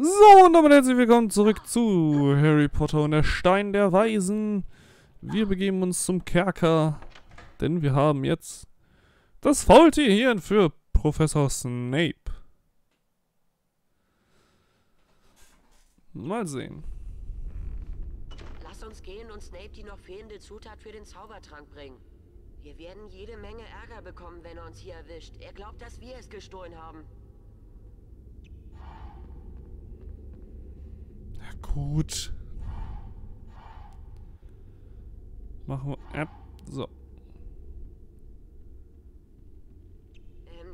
So, und damit herzlich willkommen zurück zu Harry Potter und der Stein der Weisen. Wir begeben uns zum Kerker, denn wir haben jetzt das Faultier hier für Professor Snape. Mal sehen. Lass uns gehen und Snape die noch fehlende Zutat für den Zaubertrank bringen. Wir werden jede Menge Ärger bekommen, wenn er uns hier erwischt. Er glaubt, dass wir es gestohlen haben. Gut. Machen wir ab. So.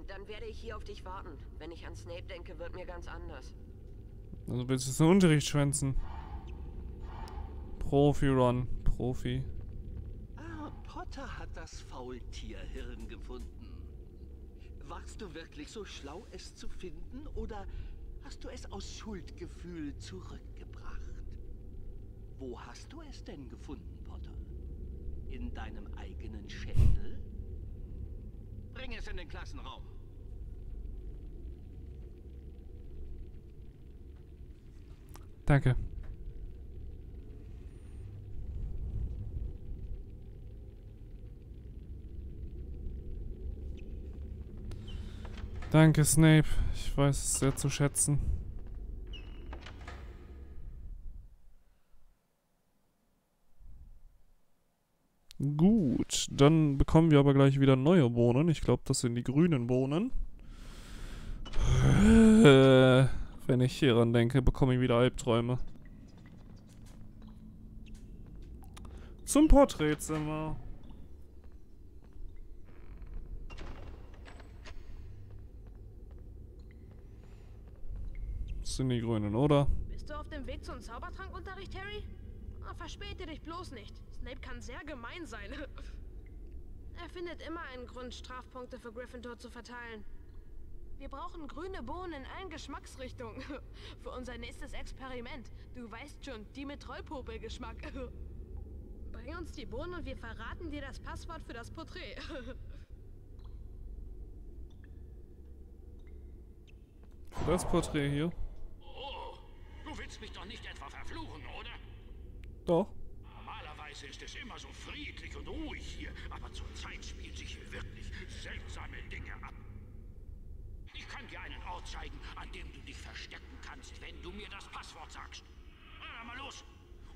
Dann werde ich hier auf dich warten. Wenn ich an Snape denke, wird mir ganz anders. Also willst du jetzt den Unterricht schwänzen? Profi, Ron. Profi. Ah, Potter hat das Faultierhirn gefunden. Warst du wirklich so schlau, es zu finden? Oder hast du es aus Schuldgefühl zurückgebracht? Wo hast du es denn gefunden, Potter? In deinem eigenen Schädel? Bring es in den Klassenraum. Danke. Danke, Snape. Ich weiß es sehr zu schätzen. Gut, dann bekommen wir aber gleich wieder neue Bohnen. Ich glaube, das sind die grünen Bohnen. Wenn ich hieran denke, bekomme ich wieder Albträume. Zum Porträtzimmer. Das sind die grünen, oder? Bist du auf dem Weg zum Zaubertrankunterricht, Harry? Verspäte dich bloß nicht. Snape kann sehr gemein sein. Er findet immer einen Grund, Strafpunkte für Gryffindor zu verteilen. Wir brauchen grüne Bohnen in allen Geschmacksrichtungen. Für unser nächstes Experiment. Du weißt schon, die mit Trollpopelgeschmack. Bring uns die Bohnen und wir verraten dir das Passwort für das Porträt. Das Porträt hier. Oh, du willst mich doch nicht etwa verfluchen, oder? Doch. Normalerweise ist es immer so friedlich und ruhig hier, aber zurzeit spielen sich hier wirklich seltsame Dinge ab. Ich kann dir einen Ort zeigen, an dem du dich verstecken kannst, wenn du mir das Passwort sagst. Na dann mal los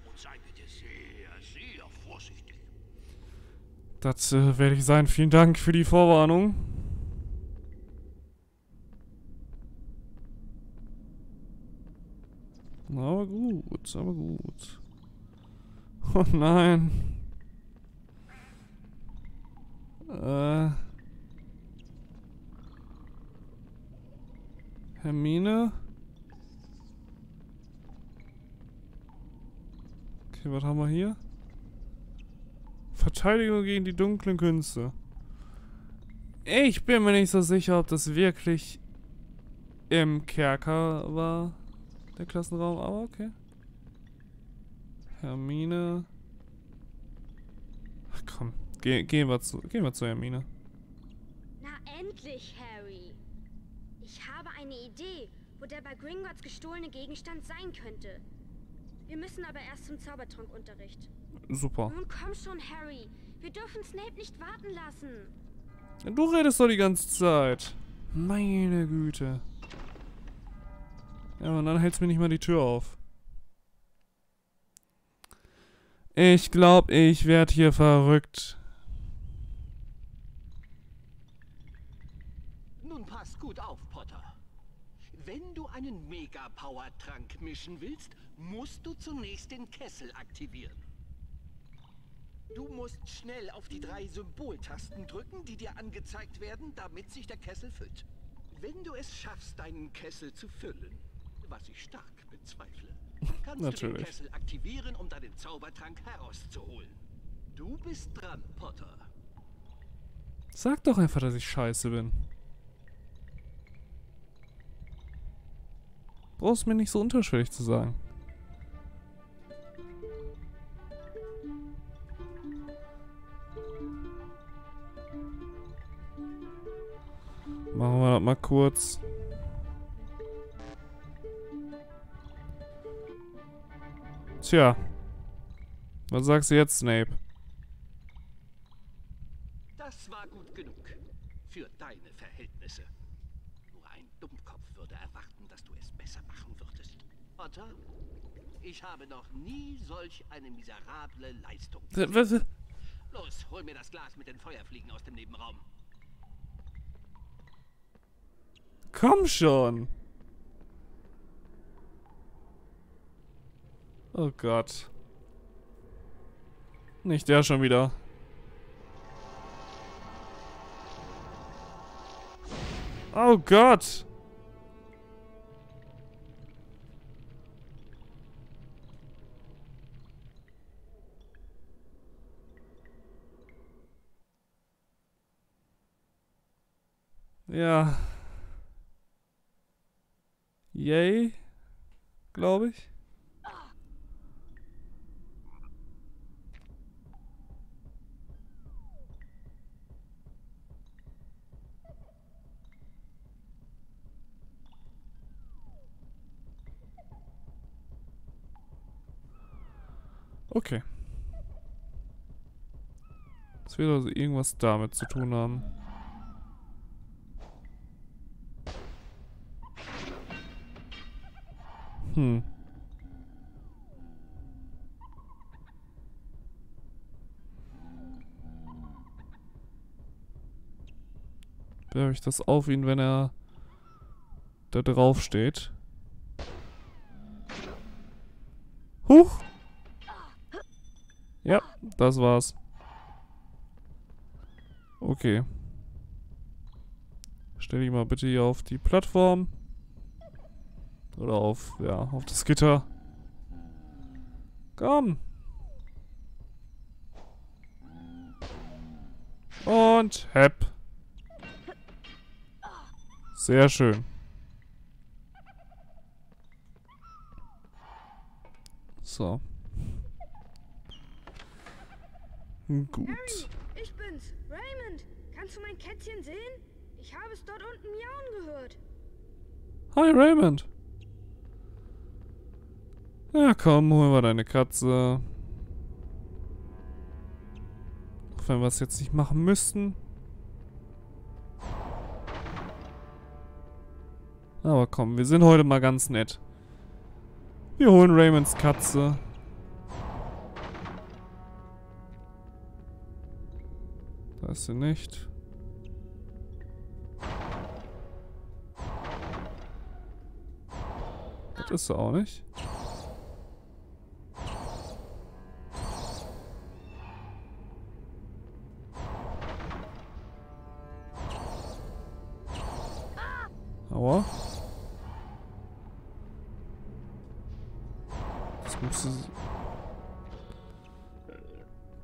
und sei bitte sehr, sehr vorsichtig. Das werde ich sein. Vielen Dank für die Vorwarnung. Aber gut, aber gut. Oh nein. Hermine? Okay, was haben wir hier? Verteidigung gegen die dunklen Künste. Ich bin mir nicht so sicher, ob das wirklich im Kerker war, der Klassenraum, aber okay. Hermine. Ach komm, gehen wir zu Hermine. Na endlich, Harry. Ich habe eine Idee, wo der bei Gringotts gestohlene Gegenstand sein könnte. Wir müssen aber erst zum Zaubertrunkunterricht. Super. Nun komm schon, Harry. Wir dürfen Snape nicht warten lassen. Du redest doch die ganze Zeit. Meine Güte. Ja, und dann hältst du mir nicht mal die Tür auf. Ich glaube, ich werde hier verrückt. Nun pass gut auf, Potter. Wenn du einen Mega-Power-Trank mischen willst, musst du zunächst den Kessel aktivieren. Du musst schnell auf die 3 Symboltasten drücken, die dir angezeigt werden, damit sich der Kessel füllt. Wenn du es schaffst, deinen Kessel zu füllen, was ich stark bezweifle, kannst natürlich du den Kessel aktivieren, um deinen Zaubertrank herauszuholen. Du bist dran, Potter. Sag doch einfach, dass ich scheiße bin. Brauchst mir nicht so unterschwellig zu sagen. Machen wir das mal kurz. Tja. Was sagst du jetzt, Snape? Das war gut genug. Für deine Verhältnisse. Nur ein Dummkopf würde erwarten, dass du es besser machen würdest. Potter, ich habe noch nie solch eine miserable Leistung gesehen. Los, hol mir das Glas mit den Feuerfliegen aus dem Nebenraum. Komm schon. Oh Gott. Nicht der schon wieder. Oh Gott. Ja. Yay, glaube ich. Okay. Das wird also irgendwas damit zu tun haben. Hm. Werfe ich das auf ihn, wenn er da drauf steht? Huch! Ja, das war's. Okay. Stell dich mal bitte hier auf die Plattform. Oder auf, ja, auf das Gitter. Komm! Und hepp. Sehr schön. So. Gut. Harry, ich bin's, Raymond. Kannst du mein Kätzchen sehen? Ich habe es dort unten miauen gehört. Hi, Raymond. Ja, komm, holen wir deine Katze. Auch wenn wir es jetzt nicht machen müssten. Aber komm, wir sind heute mal ganz nett. Wir holen Raymonds Katze. Weißt du nicht? Das ist sie auch nicht. Aua. Das musste sie.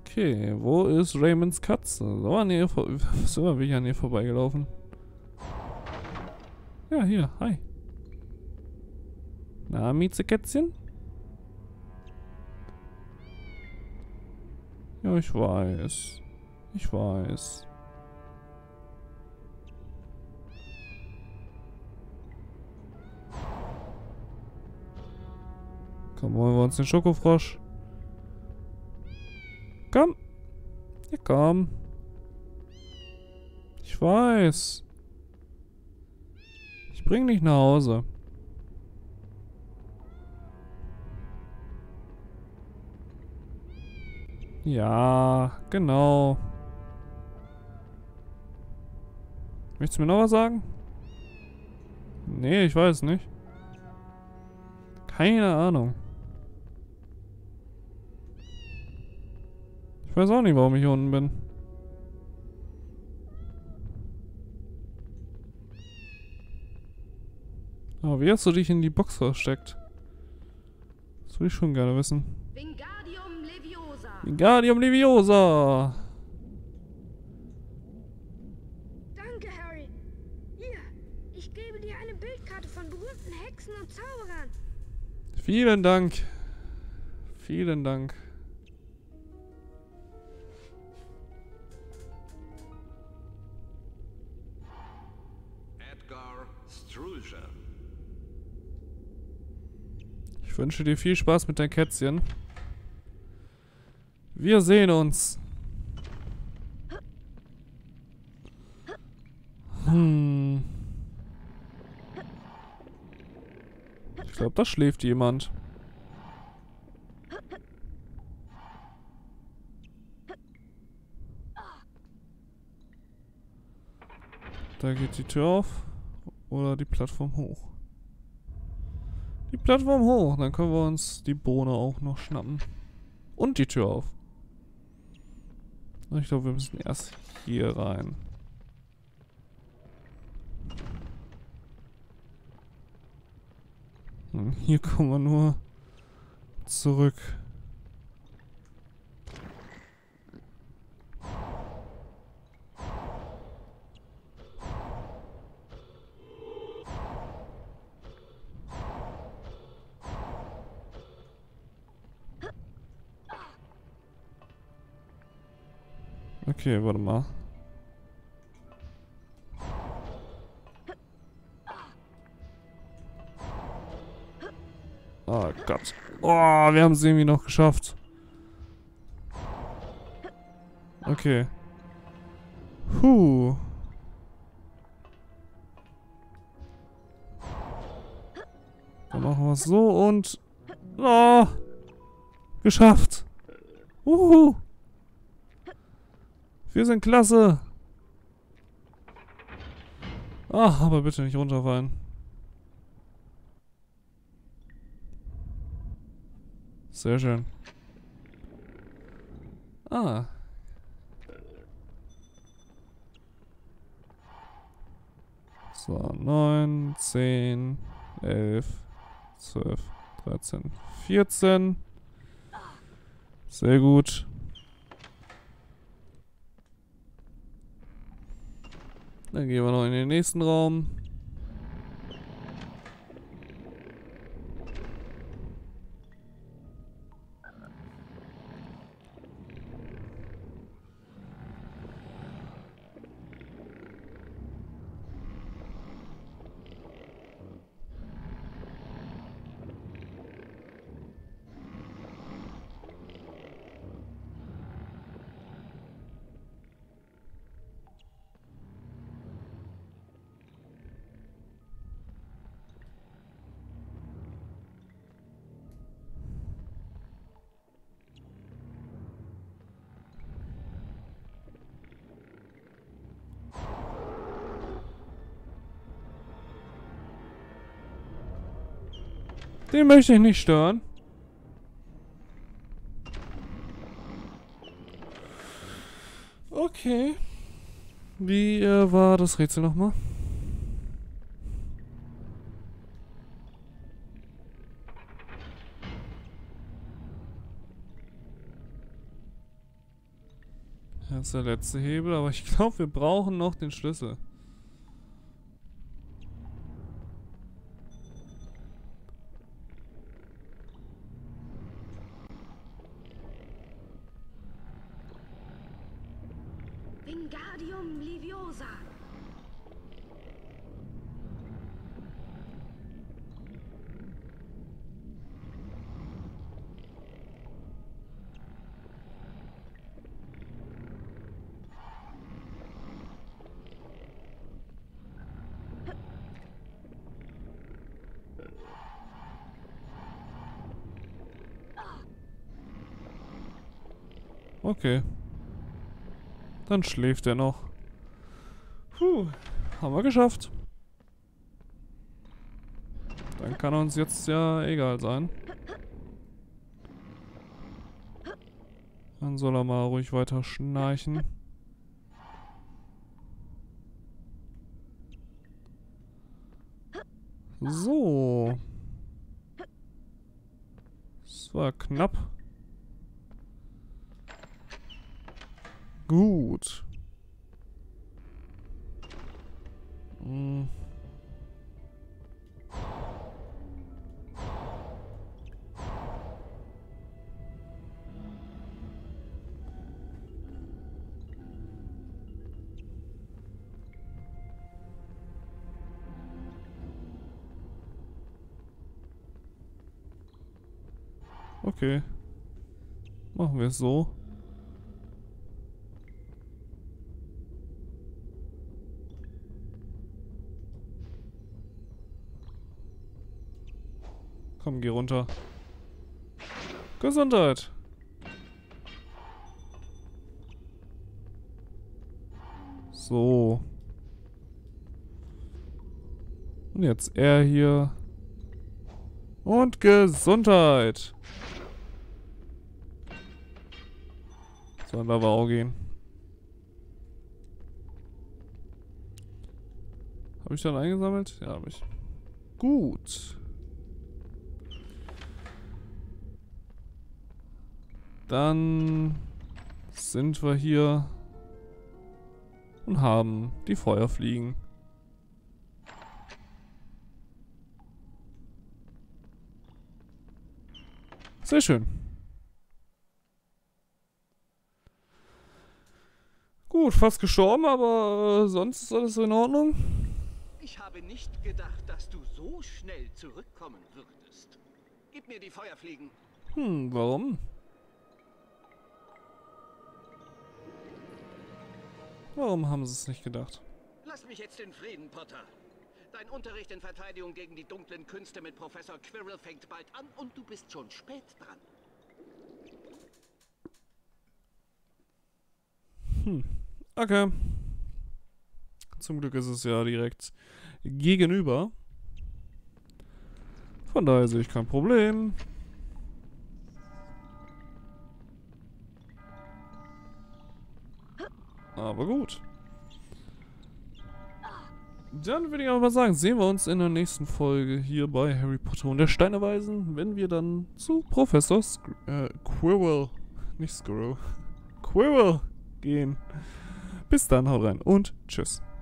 Okay, wo ist Raymonds Katze? So an ihr vorbeigelaufen. Ja, hier, hi. Na, Mietzekätzchen? Ja, ich weiß. Ich weiß. Komm, holen wir uns den Schokofrosch. Komm. Ja, komm. Ich weiß. Ich bring dich nach Hause. Ja, genau. Möchtest du mir noch was sagen? Nee, ich weiß nicht. Keine Ahnung. Ich weiß auch nicht, warum ich hier unten bin. Aber wie hast du dich in die Box versteckt? Das würde ich schon gerne wissen. Wingardium Leviosa! Wingardium Leviosa! Danke, Harry. Hier, ich gebe dir eine Bildkarte von berühmten Hexen und Zauberern. Vielen Dank. Vielen Dank. Ich Ich wünsche dir viel Spaß mit deinen Kätzchen. Wir sehen uns. Ich glaube, da schläft jemand. Da geht die Tür auf. Oder die Plattform hoch. Die Plattform hoch. Dann können wir uns die Bohne auch noch schnappen. Und die Tür auf. Ich glaube, wir müssen erst hier rein. Hier kommen wir nur zurück. Okay, warte mal. Oh Gott. Oh, wir haben es irgendwie noch geschafft. Okay. Puh. Dann machen wir es so und... Oh, geschafft. Uhu. Wir sind klasse. Ach, aber bitte nicht runterfallen. Sehr schön. Ah. So, 9, 10, 11, 12, 13, 14. Sehr gut. Dann gehen wir noch in den nächsten Raum. Den möchte ich nicht stören. Okay. Wie war das Rätsel nochmal? Das ist der letzte Hebel, aber ich glaube, wir brauchen noch den Schlüssel. Wingardium Leviosa. Okay. Dann schläft er noch. Puh, haben wir geschafft. Dann kann uns jetzt ja egal sein. Dann soll er mal ruhig weiter schnarchen. So. Das war knapp. Gut. Hm. Okay. Machen wir es so. Komm, geh runter. Gesundheit! So. Und jetzt er hier. Und Gesundheit! So, an Lavao gehen. Habe ich dann eingesammelt? Ja, habe ich. Gut. Dann sind wir hier und haben die Feuerfliegen. Sehr schön. Gut, fast gestorben, aber sonst ist alles in Ordnung. Ich habe nicht gedacht, dass du so schnell zurückkommen würdest. Gib mir die Feuerfliegen. Warum? Warum haben sie es nicht gedacht? Lass mich jetzt in Frieden, Potter. Dein Unterricht in Verteidigung gegen die dunklen Künste mit Professor Quirrell fängt bald an und du bist schon spät dran. Okay. Zum Glück ist es ja direkt gegenüber. Von daher sehe ich kein Problem. Aber gut. Dann würde ich aber sagen, sehen wir uns in der nächsten Folge hier bei Harry Potter und der Stein der Weisen, wenn wir dann zu Professor Quirrell, Quirrell gehen. Bis dann, haut rein und tschüss.